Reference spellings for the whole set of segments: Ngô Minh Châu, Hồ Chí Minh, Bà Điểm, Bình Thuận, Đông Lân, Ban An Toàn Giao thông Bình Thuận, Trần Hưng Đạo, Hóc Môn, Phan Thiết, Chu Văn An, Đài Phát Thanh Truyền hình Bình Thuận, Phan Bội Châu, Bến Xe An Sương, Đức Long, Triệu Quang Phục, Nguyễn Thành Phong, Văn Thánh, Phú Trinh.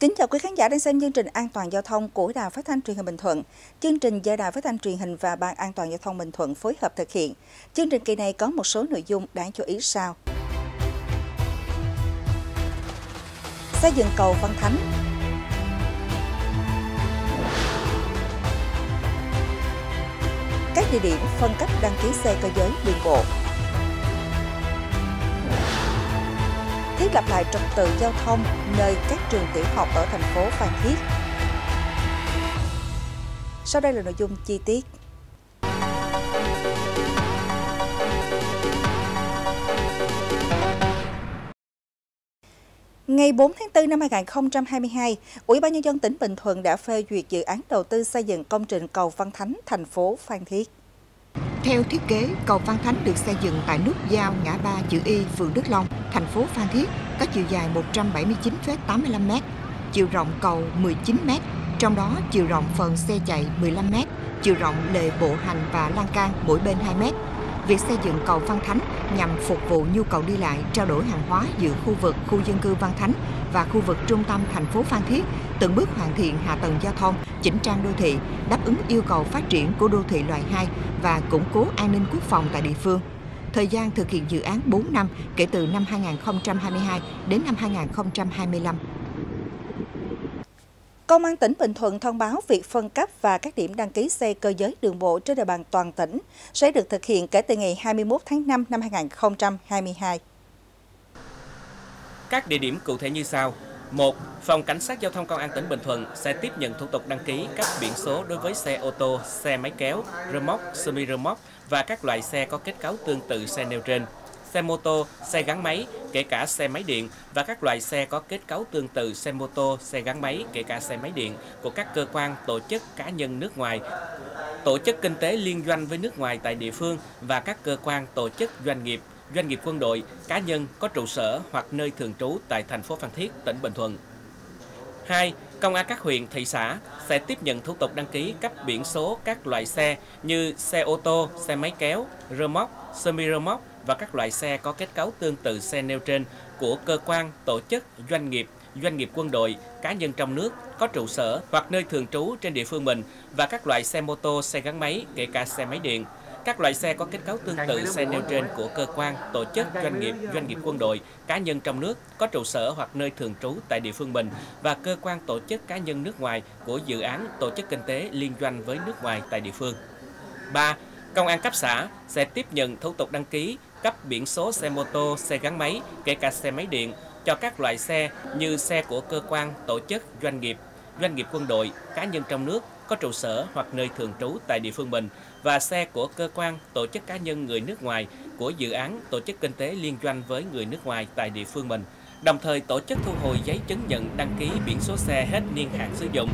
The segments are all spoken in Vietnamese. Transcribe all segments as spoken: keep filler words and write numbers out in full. Kính chào quý khán giả đang xem chương trình An toàn giao thông của Đài Phát Thanh Truyền hình Bình Thuận. Chương trình do Đài Phát Thanh Truyền hình và Ban An toàn Giao thông Bình Thuận phối hợp thực hiện. Chương trình kỳ này có một số nội dung đáng chú ý sau. Xây dựng cầu Văn Thánh. Các địa điểm phân cấp đăng ký xe cơ giới đường bộ. Thiết lập lại trật tự giao thông nơi các trường tiểu học ở thành phố Phan Thiết. Sau đây là nội dung chi tiết. Ngày bốn tháng tư năm hai nghìn không trăm hai mươi hai, Ủy ban Nhân dân tỉnh Bình Thuận đã phê duyệt dự án đầu tư xây dựng công trình cầu Văn Thánh, thành phố Phan Thiết. Theo thiết kế, cầu Phan Thánh được xây dựng tại nút giao ngã ba chữ Y, phường Đức Long, thành phố Phan Thiết, có chiều dài một trăm bảy mươi chín phẩy tám mươi lăm mét, chiều rộng cầu mười chín mét, trong đó chiều rộng phần xe chạy mười lăm mét, chiều rộng lề bộ hành và lan can mỗi bên hai mét. Việc xây dựng cầu Phan Thánh nhằm phục vụ nhu cầu đi lại, trao đổi hàng hóa giữa khu vực khu dân cư Văn Thánh và khu vực trung tâm thành phố Phan Thiết, từng bước hoàn thiện hạ tầng giao thông, chỉnh trang đô thị, đáp ứng yêu cầu phát triển của đô thị loại hai và củng cố an ninh quốc phòng tại địa phương. Thời gian thực hiện dự án bốn năm, kể từ năm hai nghìn không trăm hai mươi hai đến năm hai nghìn không trăm hai mươi lăm. Công an tỉnh Bình Thuận thông báo việc phân cấp và các điểm đăng ký xe cơ giới đường bộ trên địa bàn toàn tỉnh sẽ được thực hiện kể từ ngày hai mươi mốt tháng năm năm hai nghìn không trăm hai mươi hai. Các địa điểm cụ thể như sau. một. Phòng Cảnh sát Giao thông Công an tỉnh Bình Thuận sẽ tiếp nhận thủ tục đăng ký cấp biển số đối với xe ô tô, xe máy kéo, rơ móc, semi-rơ móc và các loại xe có kết cấu tương tự xe nêu trên, xe mô tô, xe gắn máy, kể cả xe máy điện và các loại xe có kết cấu tương tự xe mô tô, xe gắn máy, kể cả xe máy điện của các cơ quan, tổ chức, cá nhân nước ngoài, tổ chức kinh tế liên doanh với nước ngoài tại địa phương và các cơ quan, tổ chức, doanh nghiệp, doanh nghiệp quân đội, cá nhân có trụ sở hoặc nơi thường trú tại thành phố Phan Thiết, tỉnh Bình Thuận. hai. Công an các huyện, thị xã sẽ tiếp nhận thủ tục đăng ký cấp biển số các loại xe như xe ô tô, xe máy kéo, rơ móc, semi-rơ móc và các loại xe có kết cấu tương tự xe nêu trên của cơ quan, tổ chức, doanh nghiệp, doanh nghiệp quân đội, cá nhân trong nước có trụ sở hoặc nơi thường trú trên địa phương mình và các loại xe mô tô, xe gắn máy, kể cả xe máy điện. Các loại xe có kết cấu tương tự xe nêu trên của cơ quan, tổ chức, doanh nghiệp, doanh nghiệp quân đội, cá nhân trong nước có trụ sở hoặc nơi thường trú tại địa phương mình và cơ quan, tổ chức, cá nhân nước ngoài của dự án, tổ chức kinh tế liên doanh với nước ngoài tại địa phương. ba. Công an cấp xã sẽ tiếp nhận thủ tục đăng ký cấp biển số xe mô tô, xe gắn máy, kể cả xe máy điện cho các loại xe như xe của cơ quan, tổ chức, doanh nghiệp, doanh nghiệp quân đội, cá nhân trong nước có trụ sở hoặc nơi thường trú tại địa phương mình và xe của cơ quan, tổ chức, cá nhân người nước ngoài của dự án, tổ chức kinh tế liên doanh với người nước ngoài tại địa phương mình, đồng thời tổ chức thu hồi giấy chứng nhận đăng ký biển số xe hết niên hạn sử dụng.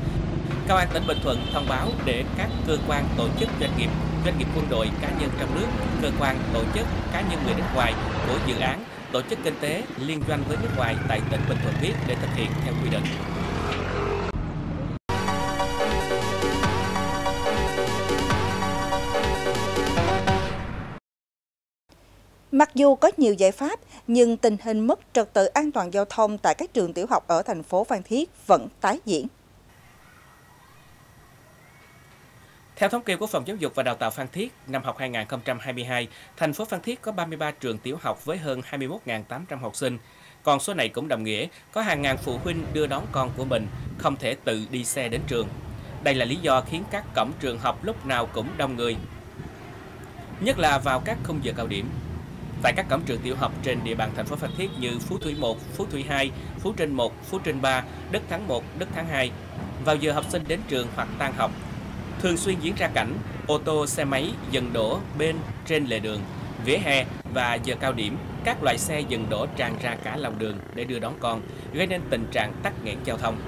Công an tỉnh Bình Thuận thông báo để các cơ quan, tổ chức, doanh nghiệp, doanh nghiệp quân đội, cá nhân trong nước, cơ quan, tổ chức, cá nhân người nước ngoài của dự án, tổ chức kinh tế liên doanh với nước ngoài tại tỉnh Bình Thuận biết để thực hiện theo quy định. Mặc dù có nhiều giải pháp, nhưng tình hình mất trật tự an toàn giao thông tại các trường tiểu học ở thành phố Phan Thiết vẫn tái diễn. Theo thống kê của Phòng Giáo dục và Đào tạo Phan Thiết, năm học hai nghìn không trăm hai mươi hai, thành phố Phan Thiết có ba mươi ba trường tiểu học với hơn hai mươi mốt nghìn tám trăm học sinh. Còn số này cũng đồng nghĩa có hàng ngàn phụ huynh đưa đón con của mình không thể tự đi xe đến trường. Đây là lý do khiến các cổng trường học lúc nào cũng đông người, nhất là vào các khung giờ cao điểm. Tại các cổng trường tiểu học trên địa bàn thành phố Phan Thiết như Phú Thủy một, Phú Thủy hai, Phú Trinh một, Phú Trinh ba, Đất Tháng một, Đất Tháng hai, vào giờ học sinh đến trường hoặc tan học, thường xuyên diễn ra cảnh ô tô, xe máy dừng đổ bên trên lề đường, vỉa hè và giờ cao điểm, các loại xe dừng đổ tràn ra cả lòng đường để đưa đón con, gây nên tình trạng tắc nghẽn giao thông.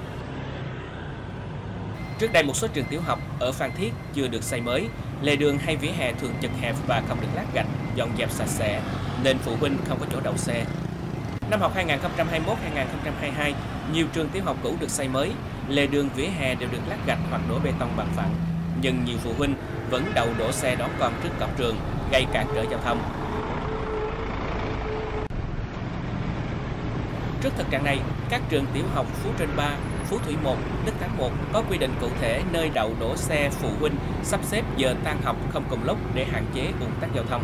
Trước đây một số trường tiểu học ở Phan Thiết chưa được xây mới, lề đường hay vỉa hè thường chật hẹp và không được lát gạch, dọn dẹp sạch sẽ, nên phụ huynh không có chỗ đậu xe. Năm học hai nghìn không trăm hai mươi mốt hai nghìn không trăm hai mươi hai, nhiều trường tiểu học cũ được xây mới, lề đường vỉa hè đều được lát gạch hoặc đổ bê tông bằng phẳng, nhưng nhiều phụ huynh vẫn đậu đổ xe đón con trước cổng trường, gây cản trở giao thông. Trước thực trạng này, các trường tiểu học Phú Trinh ba, Phú Thủy một, Đất Tháng một có quy định cụ thể nơi đậu đổ xe phụ huynh, sắp xếp giờ tan học không cùng lúc để hạn chế ùn tắc giao thông.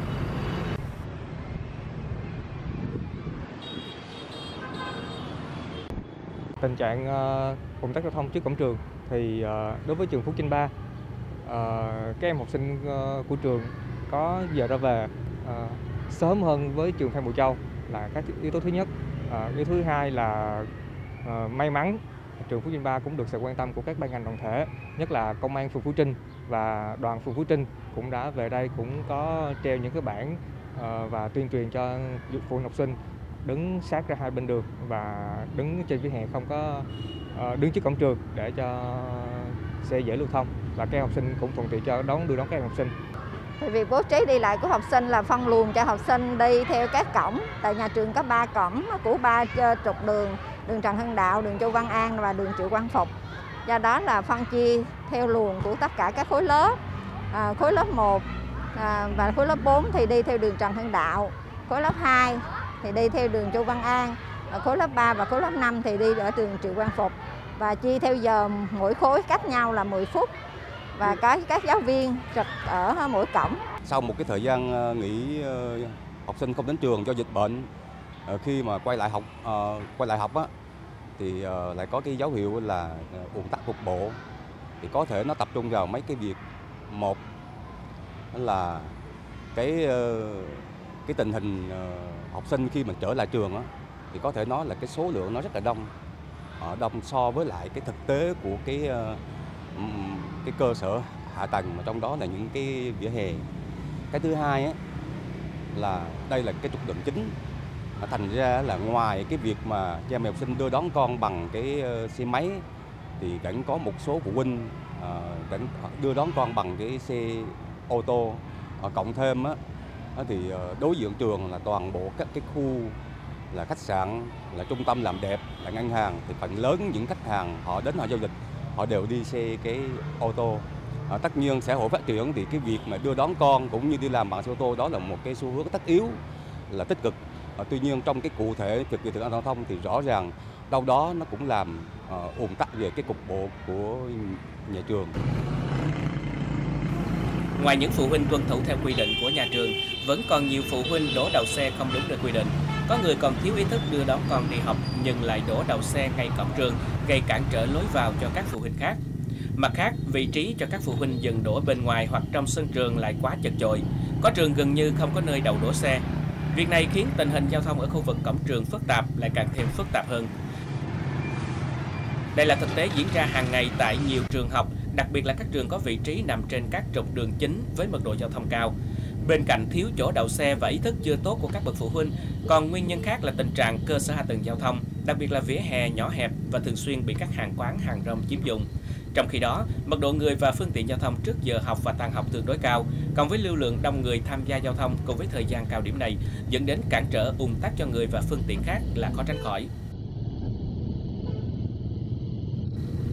Tình trạng ùn tắc giao thông trước cổng trường thì đối với trường Phú Trinh ba, các em học sinh của trường có giờ ra về sớm hơn với trường Phan Bội Châu là các yếu tố thứ nhất. Yếu tố thứ hai là may mắn trường Phú Trinh ba cũng được sự quan tâm của các ban ngành đoàn thể, nhất là công an phường Phú Trinh và đoàn phường Phú Trinh cũng đã về đây, cũng có treo những cái bảng và tuyên truyền cho phụ huynh học sinh đứng sát ra hai bên đường và đứng trên vỉa hè, không có đứng trước cổng trường để cho xe dễ lưu thông, và các học sinh cũng thuận tiện cho đón đưa đón các học sinh. Thì việc bố trí đi lại của học sinh là phân luồng cho học sinh đi theo các cổng. Tại nhà trường có ba cổng của ba trục đường, đường Trần Hưng Đạo, đường Chu Văn An và đường Triệu Quang Phục. Do đó là phân chia theo luồng của tất cả các khối lớp. À, khối lớp một à, và khối lớp bốn thì đi theo đường Trần Hưng Đạo, khối lớp hai thì đi theo đường Chu Văn An, à, khối lớp ba và khối lớp năm thì đi ở đường Triệu Quang Phục. Và chia theo giờ mỗi khối cách nhau là mười phút. Và có các giáo viên trực ở mỗi cổng. Sau một cái thời gian nghỉ học sinh không đến trường do dịch bệnh, khi mà quay lại học quay lại học á thì lại có cái dấu hiệu là ùn tắc cục bộ, thì có thể nó tập trung vào mấy cái việc. Một là cái cái tình hình học sinh khi mình trở lại trường á, thì có thể nói là cái số lượng nó rất là đông, đông so với lại cái thực tế của cái cái cơ sở hạ tầng, mà trong đó là những cái vỉa hè. Cái thứ hai ấy, là đây là cái trục đường chính, thành ra là ngoài cái việc mà cha mẹ học sinh đưa đón con bằng cái xe máy thì vẫn có một số phụ huynh vẫn đưa đón con bằng cái xe ô tô. Cộng thêm á, thì đối diện trường là toàn bộ các cái khu là khách sạn, là trung tâm làm đẹp, là ngân hàng, thì phần lớn những khách hàng họ đến họ giao dịch họ đều đi xe cái ô tô. À, tất nhiên xã hội phát triển thì cái việc mà đưa đón con cũng như đi làm bằng xe ô tô đó là một cái xu hướng tất yếu, là tích cực. À, tuy nhiên trong cái cụ thể thực hiện thực an toàn giao thông thì rõ ràng đâu đó nó cũng làm ùn uh, tắc về cái cục bộ của nhà trường. Ngoài những phụ huynh tuân thủ theo quy định của nhà trường, vẫn còn nhiều phụ huynh đổ đầu xe không đúng nơi quy định. Có người còn thiếu ý thức đưa đón con đi học nhưng lại đổ đầu xe ngay cổng trường, gây cản trở lối vào cho các phụ huynh khác. Mặt khác, vị trí cho các phụ huynh dừng đổ bên ngoài hoặc trong sân trường lại quá chật chội. Có trường gần như không có nơi đậu đổ xe. Việc này khiến tình hình giao thông ở khu vực cổng trường phức tạp lại càng thêm phức tạp hơn. Đây là thực tế diễn ra hàng ngày tại nhiều trường học, đặc biệt là các trường có vị trí nằm trên các trục đường chính với mật độ giao thông cao. Bên cạnh thiếu chỗ đậu xe và ý thức chưa tốt của các bậc phụ huynh, còn nguyên nhân khác là tình trạng cơ sở hạ tầng giao thông, đặc biệt là vỉa hè nhỏ hẹp và thường xuyên bị các hàng quán, hàng rong chiếm dụng. Trong khi đó, mật độ người và phương tiện giao thông trước giờ học và tan học tương đối cao, cộng với lưu lượng đông người tham gia giao thông cùng với thời gian cao điểm này dẫn đến cản trở ùn tắc cho người và phương tiện khác là khó tránh khỏi.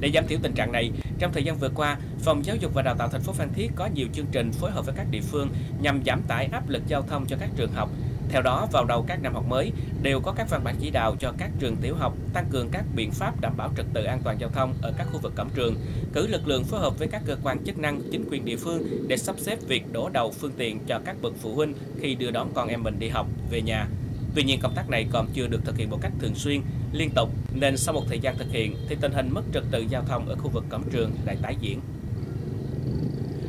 Để giảm thiểu tình trạng này, trong thời gian vừa qua, Phòng Giáo dục và Đào tạo thành phố Phan Thiết có nhiều chương trình phối hợp với các địa phương nhằm giảm tải áp lực giao thông cho các trường học. Theo đó, vào đầu các năm học mới, đều có các văn bản chỉ đạo cho các trường tiểu học tăng cường các biện pháp đảm bảo trật tự an toàn giao thông ở các khu vực cổng trường, cử lực lượng phối hợp với các cơ quan chức năng, chính quyền địa phương để sắp xếp việc đổ đầu phương tiện cho các bậc phụ huynh khi đưa đón con em mình đi học, về nhà. Tuy nhiên, công tác này còn chưa được thực hiện một cách thường xuyên, liên tục, nên sau một thời gian thực hiện thì tình hình mất trật tự giao thông ở khu vực cổng trường lại tái diễn.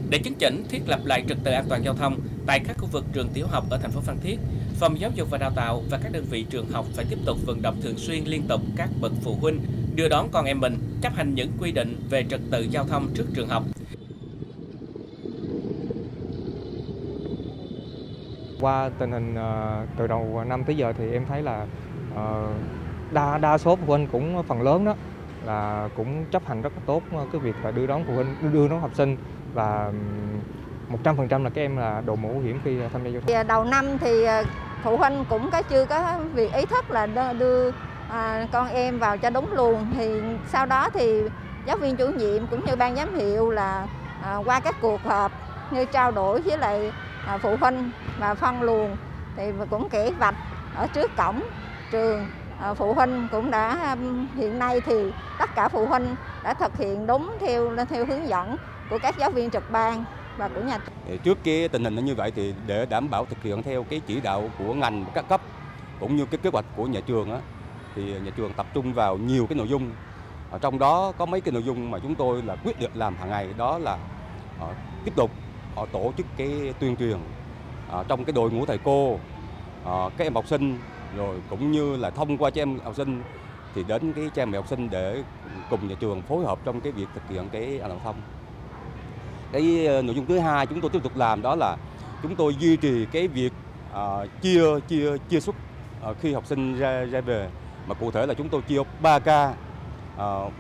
Để chấn chỉnh thiết lập lại trật tự an toàn giao thông tại các khu vực trường tiểu học ở thành phố Phan Thiết, Phòng Giáo dục và Đào tạo và các đơn vị trường học phải tiếp tục vận động thường xuyên liên tục các bậc phụ huynh đưa đón con em mình, chấp hành những quy định về trật tự giao thông trước trường học. Qua tình hình uh, từ đầu năm tới giờ thì em thấy là uh, đa đa số phụ huynh cũng phần lớn đó là cũng chấp hành rất là tốt cái việc là đưa đón phụ huynh, đưa đón học sinh, và một trăm phần trăm là các em là đội mũ bảo hiểm khi tham gia giao thông. Đầu năm thì phụ huynh cũng có chưa có việc ý thức là đưa à, con em vào cho đúng luồng, thì sau đó thì giáo viên chủ nhiệm cũng như ban giám hiệu là à, qua các cuộc họp như trao đổi với lại à, phụ huynh và phân luồng, thì cũng kẻ vạch ở trước cổng trường phụ huynh cũng đã, hiện nay thì tất cả phụ huynh đã thực hiện đúng theo theo hướng dẫn của các giáo viên trực ban và của nhà trường. Trước kia tình hình như vậy thì để đảm bảo thực hiện theo cái chỉ đạo của ngành các cấp cũng như cái kế hoạch của nhà trường á, thì nhà trường tập trung vào nhiều cái nội dung. Ở trong đó có mấy cái nội dung mà chúng tôi là quyết định làm hàng ngày, đó là uh, tiếp tục họ uh, tổ chức cái tuyên truyền uh, trong cái đội ngũ thầy cô, uh, các em học sinh, rồi cũng như là thông qua các em học sinh thì đến cái cha mẹ học sinh để cùng nhà trường phối hợp trong cái việc thực hiện cái an toàn giao thông. Cái uh, nội dung thứ hai chúng tôi tiếp tục làm đó là chúng tôi duy trì cái việc uh, chia chia chia suất uh, khi học sinh ra ra về, mà cụ thể là chúng tôi chia ba ca.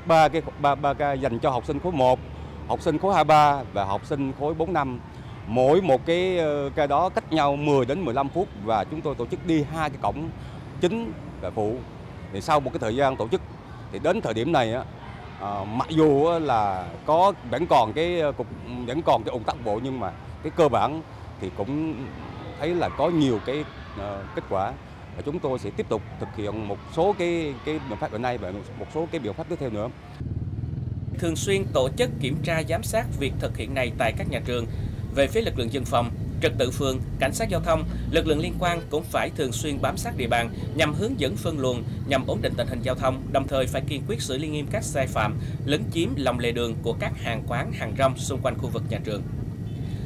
ba cái ba ba ca dành cho học sinh khối một, học sinh khối hai ba và học sinh khối bốn năm. Mỗi một cái ca đó cách nhau mười đến mười lăm phút và chúng tôi tổ chức đi hai cái cổng chính và phụ. Thì sau một cái thời gian tổ chức thì đến thời điểm này á, à, mặc dù là có vẫn còn cái cục vẫn còn cái ùn tắc bộ, nhưng mà cái cơ bản thì cũng thấy là có nhiều cái uh, kết quả. Và chúng tôi sẽ tiếp tục thực hiện một số cái cái biện pháp bữa nay và một số cái biện pháp tiếp theo nữa. Thường xuyên tổ chức kiểm tra giám sát việc thực hiện này tại các nhà trường. Về phía lực lượng dân phòng, trật tự phường, cảnh sát giao thông, lực lượng liên quan cũng phải thường xuyên bám sát địa bàn nhằm hướng dẫn phân luồng, nhằm ổn định tình hình giao thông, đồng thời phải kiên quyết xử lý nghiêm các sai phạm lấn chiếm lòng lề đường của các hàng quán, hàng rong xung quanh khu vực nhà trường.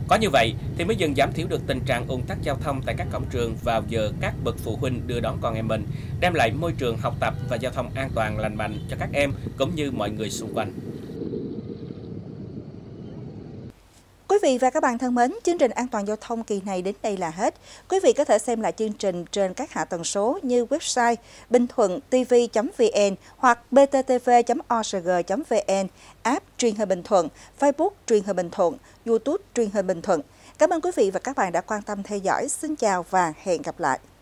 Có như vậy thì mới dần giảm thiểu được tình trạng ùn tắc giao thông tại các cổng trường vào giờ các bậc phụ huynh đưa đón con em mình, đem lại môi trường học tập và giao thông an toàn lành mạnh cho các em cũng như mọi người xung quanh. Quý vị và các bạn thân mến, chương trình An toàn giao thông kỳ này đến đây là hết. Quý vị có thể xem lại chương trình trên các hạ tầng số như website bình thuận t v chấm v n hoặc b t t v chấm org chấm v n, app Truyền hình Bình Thuận, Facebook Truyền hình Bình Thuận, YouTube Truyền hình Bình Thuận. Cảm ơn quý vị và các bạn đã quan tâm theo dõi. Xin chào và hẹn gặp lại.